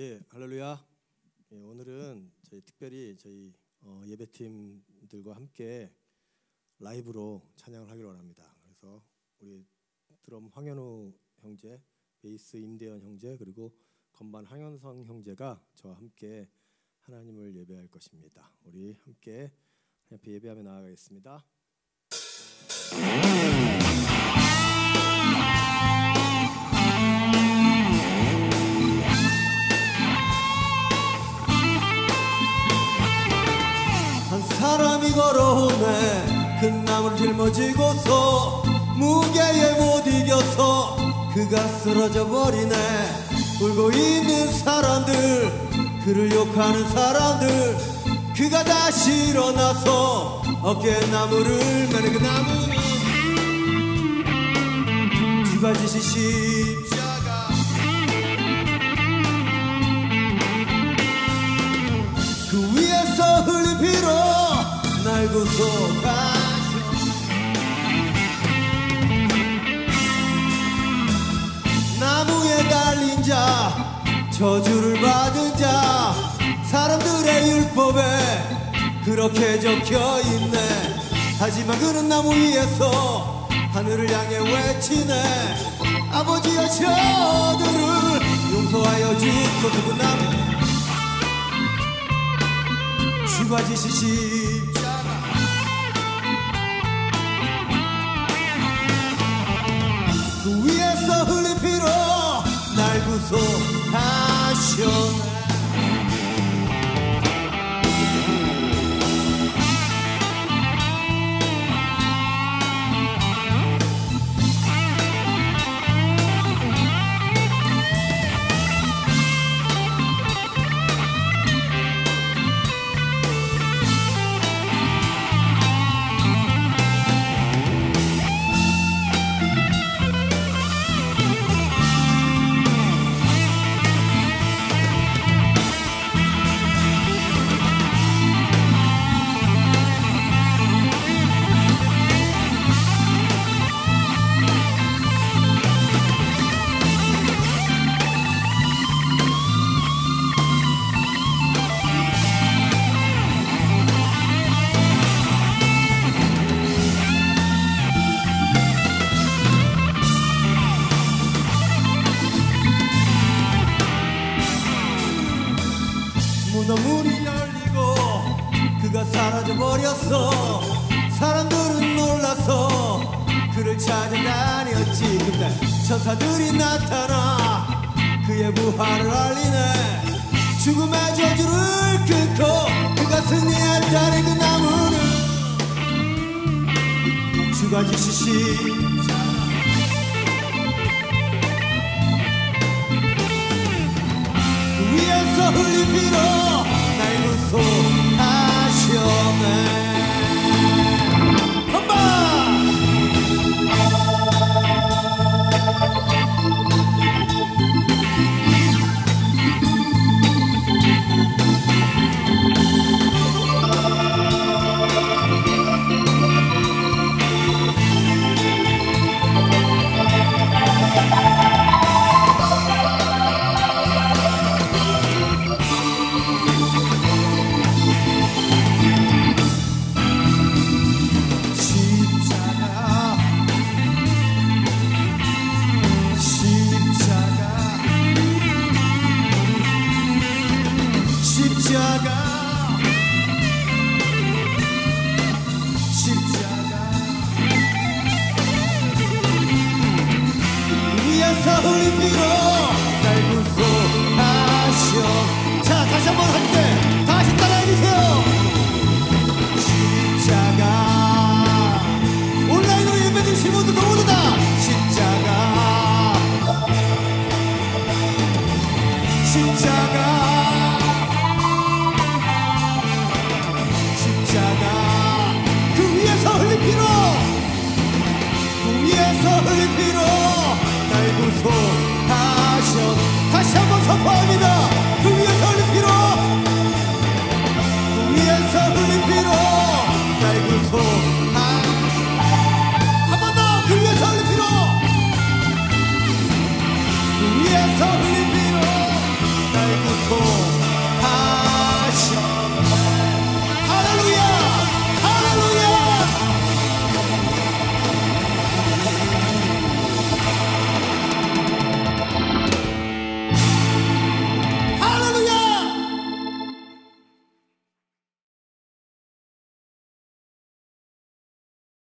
예, 할렐루야. 예, 오늘은 저희 특별히 저희 예배팀들과 함께 라이브로 찬양을 하기로 합니다. 그래서 우리 드럼 황현우 형제, 베이스 임대현 형제, 그리고 건반 황현성 형제가 저와 함께 하나님을 예배할 것입니다. 우리 함께 옆에 예배하며 나아가겠습니다. 한 사람이 걸어오네. 큰 나무를 짊어지고서 무게에 못 이겨서 그가 쓰러져 버리네. 울고 있는 사람들, 그를 욕하는 사람들, 그가 다시 일어나서 어깨에 나무를 매는 그 나무는 주가지신 십자가. 그 위에서 흘린 피로 날 구속하시고 나무에 달린 자, 저주를 받은 자, 사람들의 율법에 그렇게 적혀있네. 하지만 그는 나무 위에서 하늘을 향해 외치네. 아버지여, 저들을 용서하여 주소서. 그 나무 죽어지신 십자가. 그 위에서 흘린 피로 날 구속하셨네. 천사들이 나타나 그의 부활을 알리네. 죽음의 저주를 끊고 그가 승리했다는 그 나무는 주가 지신 십자가. 그 위에서 흘린 피로 날 구속하시오네. 한번 십자가.